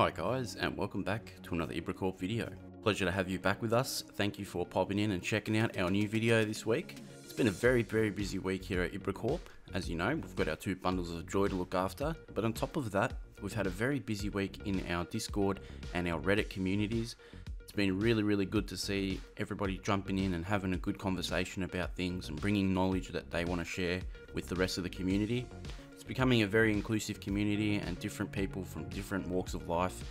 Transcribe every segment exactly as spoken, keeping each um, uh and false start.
Hi guys, and welcome back to another Ibracorp video. Pleasure to have you back with us. Thank you for popping in and checking out our new video this week. It's been a very, very busy week here at Ibracorp. As you know, we've got our two bundles of joy to look after, but on top of that, we've had a very busy week in our Discord and our Reddit communities. It's been really, really good to see everybody jumping in and having a good conversation about things and bringing knowledge that they want to share with the rest of the community. It's becoming a very inclusive community and different people from different walks of life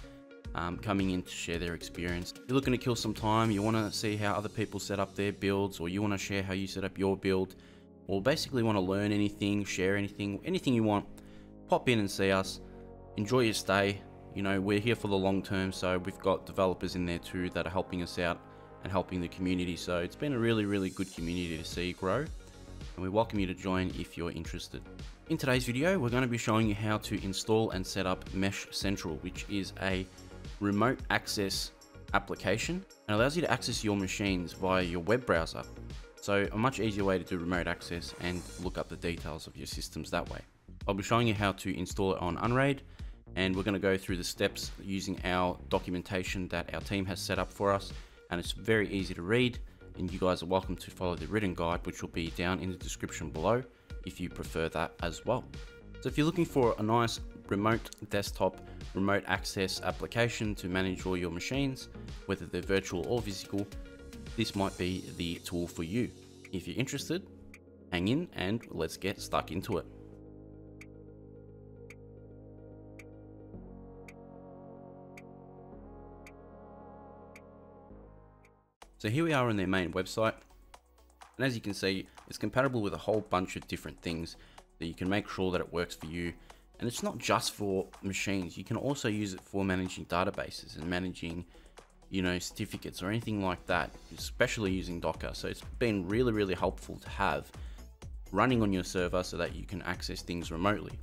um, coming in to share their experience. If you're looking to kill some time, you want to see how other people set up their builds, or you want to share how you set up your build, or basically want to learn anything, share anything, anything you want, pop in and see us. Enjoy your stay. You know, we're here for the long term, so we've got developers in there too that are helping us out and helping the community. So it's been a really, really good community to see grow. And we welcome you to join if you're interested. In today's video, we're going to be showing you how to install and set up MeshCentral, which is a remote access application and allows you to access your machines via your web browser. So a much easier way to do remote access and look up the details of your systems that way. I'll be showing you how to install it on Unraid, and we're going to go through the steps using our documentation that our team has set up for us, and it's very easy to read. And you guys are welcome to follow the written guide, which will be down in the description below if you prefer that as well. So if you're looking for a nice remote desktop, remote access application to manage all your machines, whether they're virtual or physical, this might be the tool for you. If you're interested, hang in and let's get stuck into it. So here we are on their main website, and as you can see, it's compatible with a whole bunch of different things that you can make sure that it works for you. And it's not just for machines, you can also use it for managing databases and managing, you know, certificates or anything like that, especially using Docker. So it's been really, really helpful to have running on your server so that you can access things remotely.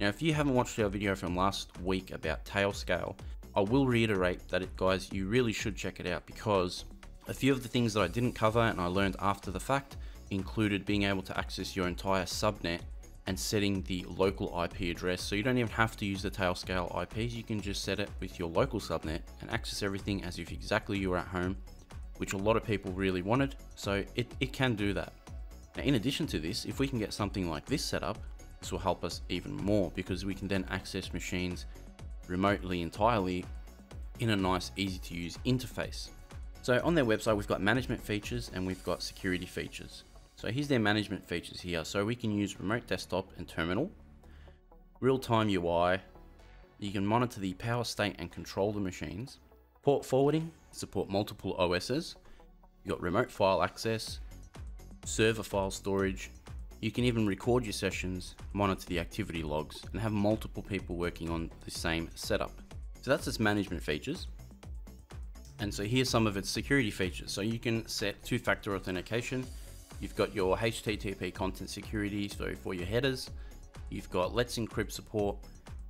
Now, if you haven't watched our video from last week about Tailscale, I will reiterate that it, guys, you really should check it out, because a few of the things that I didn't cover and I learned after the fact included being able to access your entire subnet and setting the local I P address. So you don't even have to use the Tailscale I Ps. You can just set it with your local subnet and access everything as if exactly you were at home, which a lot of people really wanted. So it, it can do that. Now, in addition to this, if we can get something like this set up, this will help us even more, because we can then access machines remotely entirely in a nice, easy to use interface. So on their website, we've got management features and we've got security features. So here's their management features here. So we can use remote desktop and terminal, real-time U I, you can monitor the power state and control the machines, port forwarding, support multiple O Ss, you've got remote file access, server file storage, you can even record your sessions, monitor the activity logs, and have multiple people working on the same setup. So that's its management features. And so here's some of its security features. So you can set two-factor authentication. You've got your H T T P content security, so for your headers. You've got Let's Encrypt support,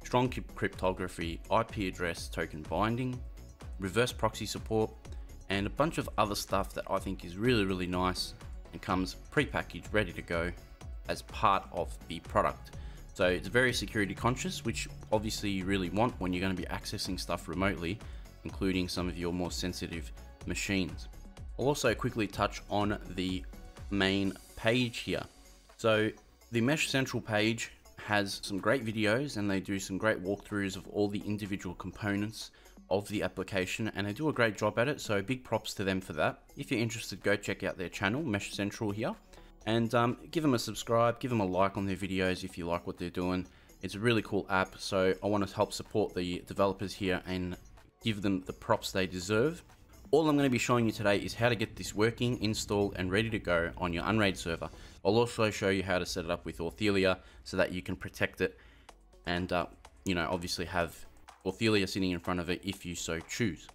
strong cryptography, I P address, token binding, reverse proxy support, and a bunch of other stuff that I think is really, really nice and comes pre-packaged, ready to go as part of the product. So it's very security conscious, which obviously you really want when you're going to be accessing stuff remotely, including some of your more sensitive machines. I'll also quickly touch on the main page here. So the MeshCentral page has some great videos, and they do some great walkthroughs of all the individual components of the application, and they do a great job at it. So big props to them for that. If you're interested, go check out their channel, MeshCentral here, and um, give them a subscribe, give them a like on their videos if you like what they're doing. It's a really cool app. So I want to help support the developers here and give them the props they deserve. All I'm going to be showing you today is how to get this working, installed, and ready to go on your Unraid server. I'll also show you how to set it up with Authelia so that you can protect it and, uh, you know, obviously have Authelia sitting in front of it if you so choose.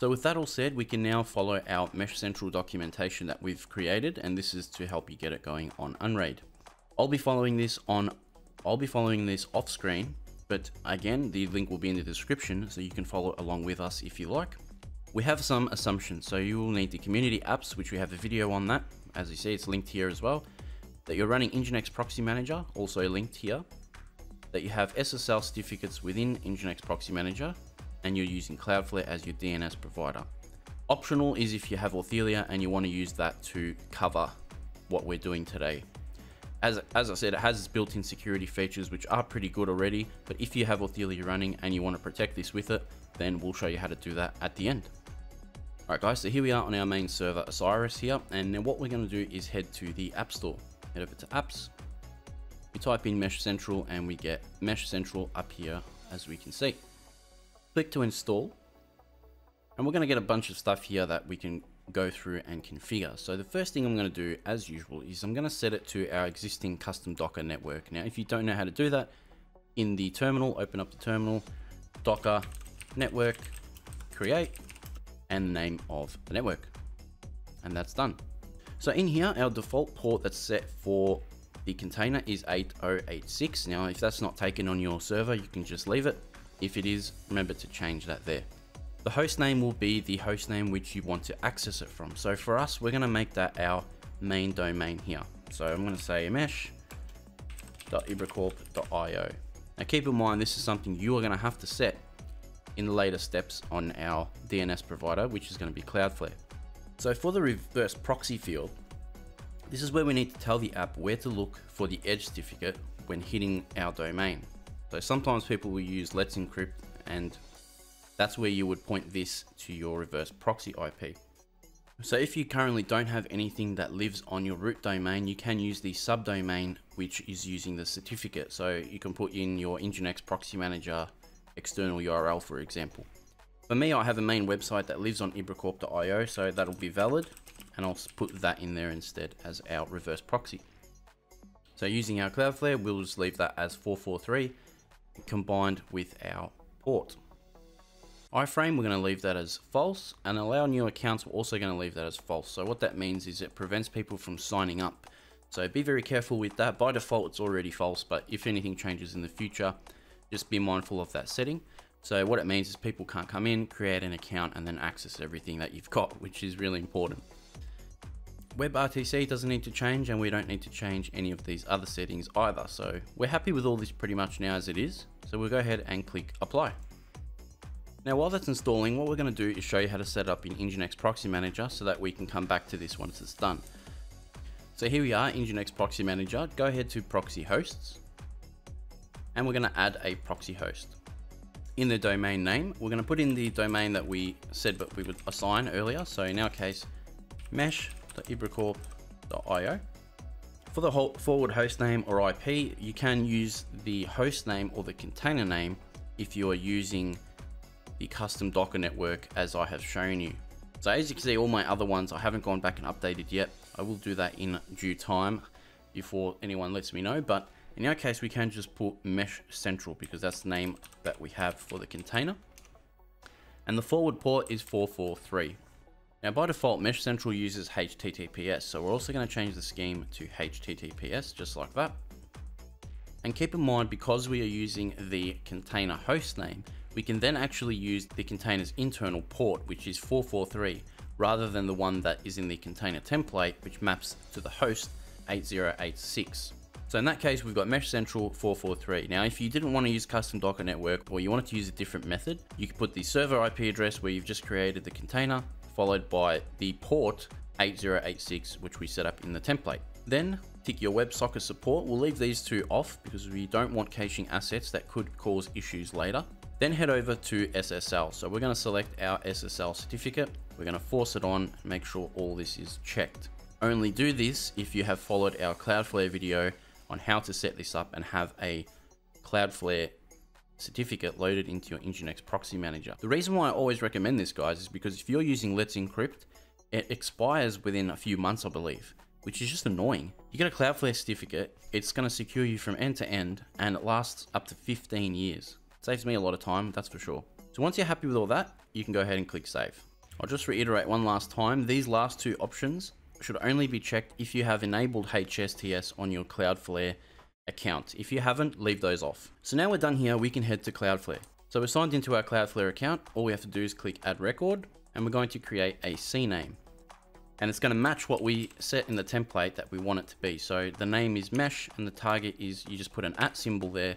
So with that all said, we can now follow our MeshCentral documentation that we've created, and this is to help you get it going on Unraid. I'll be following this on, I'll be following this off screen, but again, the link will be in the description so you can follow along with us if you like. We have some assumptions. So you will need the community apps, which we have a video on that. As you see, it's linked here as well. That you're running Nginx Proxy Manager, also linked here. That you have S S L certificates within Nginx Proxy Manager. and you're using Cloudflare as your D N S provider. Optional is if you have Authelia and you want to use that to cover what we're doing today. As, as I said, it has its built-in security features, which are pretty good already, but if you have Authelia running and you want to protect this with it, then we'll show you how to do that at the end. All right, guys, so here we are on our main server, Osiris here, and then what we're going to do is head to the App Store. Head over to Apps, we type in MeshCentral, and we get MeshCentral up here, as we can see. Click to install, and we're going to get a bunch of stuff here that we can go through and configure. So the first thing I'm going to do, as usual, is I'm going to set it to our existing custom Docker network. Now, if you don't know how to do that, in the terminal, open up the terminal, Docker network, create, and the name of the network. And that's done. So in here, our default port that's set for the container is eight oh eight six. Now, if that's not taken on your server, you can just leave it. If it is, remember to change that there. The host name will be the host name which you want to access it from. So for us, we're going to make that our main domain here. So I'm going to say mesh dot ibracorp dot i o. Now keep in mind, this is something you are going to have to set in the later steps on our D N S provider, which is going to be Cloudflare. So for the reverse proxy field, this is where we need to tell the app where to look for the edge certificate when hitting our domain. So sometimes people will use let's encrypt, and that's where you would point this to your reverse proxy I P. So if you currently don't have anything that lives on your root domain, you can use the subdomain, which is using the certificate. So you can put in your Nginx Proxy Manager external U R L, for example. For me, I have a main website that lives on ibracorp dot i o, so that'll be valid, and I'll put that in there instead as our reverse proxy. So using our Cloudflare, we'll just leave that as four four three combined with our port. Iframe, we're going to leave that as false, and allow new accounts, we're also going to leave that as false. So what that means is it prevents people from signing up. So be very careful with that. By default, it's already false, but if anything changes in the future, just be mindful of that setting. So what it means is people can't come in, create an account, and then access everything that you've got, which is really important. WebRTC doesn't need to change, and we don't need to change any of these other settings either. So we're happy with all this pretty much now as it is. So we'll go ahead and click apply. Now, while that's installing, what we're going to do is show you how to set up in Nginx Proxy Manager so that we can come back to this once it's done. So here we are, Nginx Proxy Manager. Go ahead to Proxy Hosts, and we're going to add a proxy host. In the domain name, we're going to put in the domain that we said that we would assign earlier. So in our case, mesh dot ibracorp dot i o. For the forward host name or I P, you can use the host name or the container name if you are using the custom Docker network, as I have shown you. So as you can see, all my other ones, I haven't gone back and updated yet. I will do that in due time before anyone lets me know. But in our case, we can just put MeshCentral because that's the name that we have for the container. And the forward port is four four three. Now by default, MeshCentral uses H T T P S. So we're also going to change the scheme to H T T P S, just like that. And keep in mind, because we are using the container host name, we can then actually use the container's internal port, which is four four three, rather than the one that is in the container template, which maps to the host eight zero eight six. So in that case, we've got MeshCentral four four three. Now, if you didn't want to use custom Docker network, or you wanted to use a different method, you could put the server I P address where you've just created the container, followed by the port eight zero eight six, which we set up in the template. Then tick your WebSocket support. We'll leave these two off because we don't want caching assets that could cause issues later. Then head over to S S L. So we're going to select our S S L certificate. We're going to force it on, make sure all this is checked. Only do this if you have followed our Cloudflare video on how to set this up and have a Cloudflare certificate loaded into your Nginx Proxy Manager. The reason why I always recommend this, guys, is because if you're using Let's Encrypt, it expires within a few months, I believe, which is just annoying. You get a Cloudflare certificate, it's going to secure you from end to end, and it lasts up to fifteen years. It saves me a lot of time, that's for sure. So once you're happy with all that, you can go ahead and click save. I'll just reiterate one last time, these last two options should only be checked if you have enabled H S T S on your Cloudflare account. If you haven't, leave those off. So now we're done here, we can head to Cloudflare. So we're signed into our Cloudflare account. All we have to do is click add record, and we're going to create a C name. And it's going to match what we set in the template that we want it to be. So the name is mesh, and the target is, you just put an at symbol there,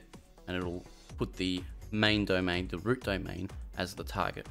and it'll put the main domain, the root domain, as the target.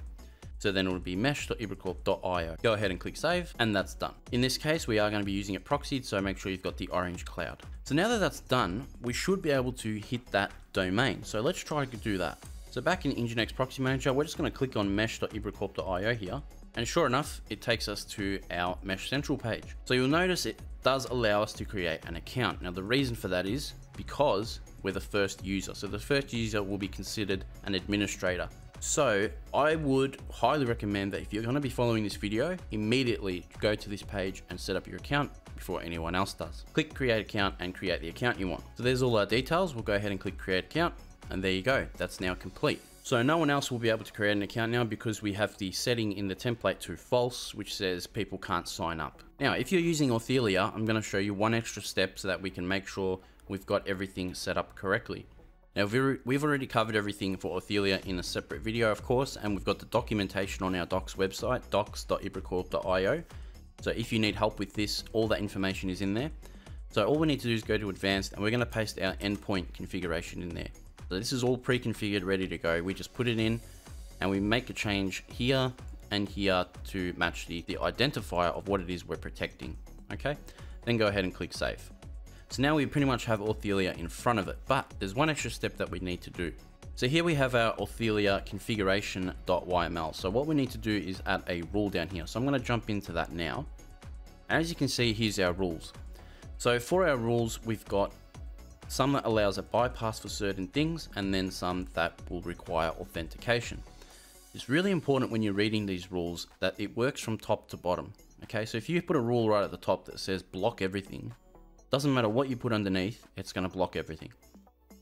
So then it would be mesh dot ibracorp dot i o. Go ahead and click save, and that's done. In this case, we are going to be using it proxied, so make sure you've got the orange cloud. So now that that's done, we should be able to hit that domain. So let's try to do that. So back in Nginx Proxy Manager, we're just going to click on mesh dot ibracorp dot i o here. And sure enough, it takes us to our MeshCentral page. So you'll notice it does allow us to create an account. Now the reason for that is because we're the first user. So the first user will be considered an administrator. So I would highly recommend that if you're going to be following this video, immediately go to this page and set up your account before anyone else does. Click create account and create the account you want. So there's all our details. We'll go ahead and click create account, and there you go. That's now complete. So no one else will be able to create an account now because we have the setting in the template to false, which says people can't sign up. Now, if you're using Authelia, I'm going to show you one extra step so that we can make sure we've got everything set up correctly. Now, we've already covered everything for Authelia in a separate video, of course, and we've got the documentation on our docs website, docs dot ibracorp dot i o. So if you need help with this, all that information is in there. So all we need to do is go to advanced, and we're going to paste our endpoint configuration in there. So this is all pre-configured, ready to go. We just put it in and we make a change here and here to match the, the identifier of what it is we're protecting. Okay, then go ahead and click save. So now we pretty much have Authelia in front of it, but there's one extra step that we need to do. So here we have our Authelia configuration dot y m l. So what we need to do is add a rule down here. So I'm going to jump into that now. As you can see, here's our rules. So for our rules, we've got some that allows a bypass for certain things, and then some that will require authentication. It's really important when you're reading these rules that it works from top to bottom. Okay, so if you put a rule right at the top that says block everything, doesn't matter what you put underneath, it's going to block everything.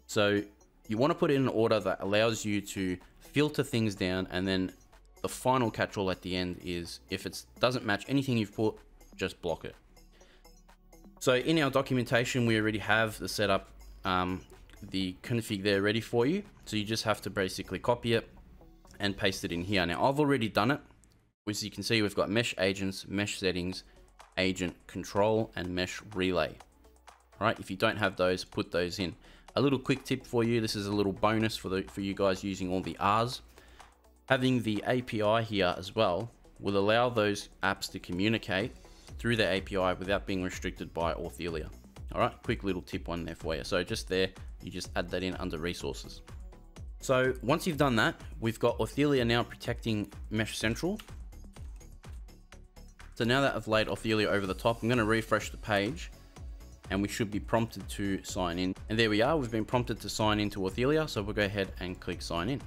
So you want to put it in an order that allows you to filter things down, and then the final catch-all at the end is if it doesn't match anything you've put, just block it. So in our documentation, we already have the setup, um, the config there ready for you. So you just have to basically copy it and paste it in here. Now I've already done it. As you can see, we've got mesh agents, mesh settings, agent control, and mesh relay. All right, if you don't have those, put those in. A little quick tip for you. This is a little bonus for the, for you guys using all the R's. Having the A P I here as well will allow those apps to communicate through the A P I without being restricted by Authelia. All right, quick little tip one there for you. So just there, you just add that in under resources. So once you've done that, we've got Authelia now protecting MeshCentral. So now that I've laid Authelia over the top, I'm going to refresh the page and we should be prompted to sign in. And there we are, we've been prompted to sign into Authelia. So we'll go ahead and click sign in.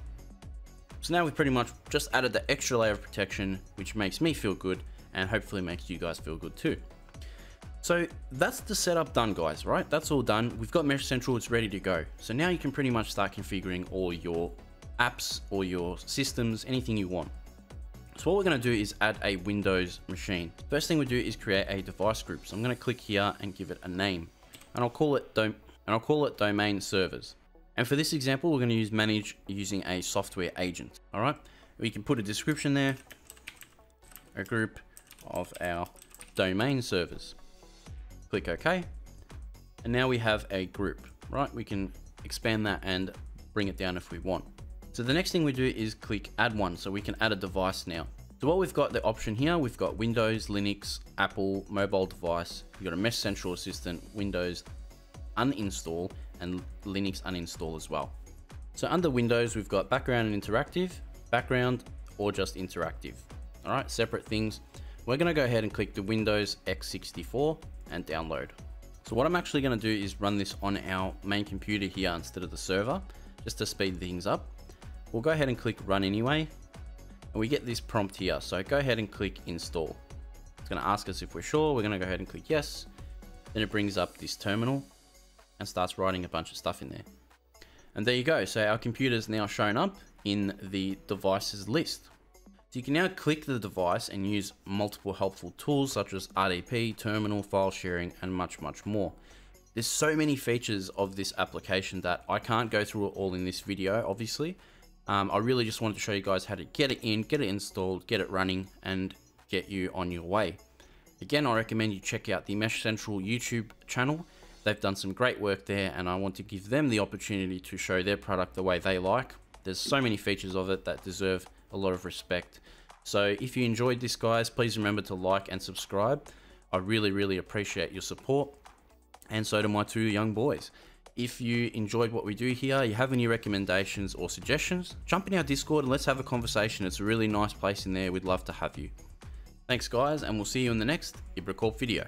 So now we've pretty much just added the extra layer of protection, which makes me feel good, and hopefully makes you guys feel good too. So that's the setup done, guys, right? That's all done. We've got MeshCentral, it's ready to go. So now you can pretty much start configuring all your apps or your systems, anything you want. So what we're gonna do is add a Windows machine. First thing we do is create a device group. So I'm gonna click here and give it a name, and I'll call it, dom and I'll call it domain servers. And for this example, we're gonna use manage using a software agent, all right? We can put a description there, a group of our domain servers. Click OK, and now we have a group, right? We can expand that and bring it down if we want. So the next thing we do is click add one, so we can add a device now. So what we've got, the option here, we've got Windows, Linux, Apple, mobile device, you've got a MeshCentral assistant, Windows uninstall, and Linux uninstall as well. So under Windows, we've got background and interactive, background or just interactive, all right, separate things. We're going to go ahead and click the Windows x sixty-four and download. So what I'm actually going to do is run this on our main computer here instead of the server, just to speed things up. We'll go ahead and click run anyway, and we get this prompt here. So go ahead and click install. It's going to ask us if we're sure. We're going to go ahead and click yes. Then it brings up this terminal and starts writing a bunch of stuff in there. And there you go. So our computer's now shown up in the devices list. So you can now click the device and use multiple helpful tools such as R D P, terminal, file sharing, and much, much more. There's so many features of this application that I can't go through it all in this video, obviously. Um, I really just wanted to show you guys how to get it in, get it installed, get it running, and get you on your way. Again, I recommend you check out the MeshCentral YouTube channel. They've done some great work there, and I want to give them the opportunity to show their product the way they like. There's so many features of it that deserve a lot of respect. So if you enjoyed this, guys, please remember to like and subscribe. I really, really appreciate your support, and so do my two young boys. If you enjoyed what we do here, you have any recommendations or suggestions, jump in our Discord and let's have a conversation. It's a really nice place in there. We'd love to have you. Thanks, guys, and we'll see you in the next Ibracorp video.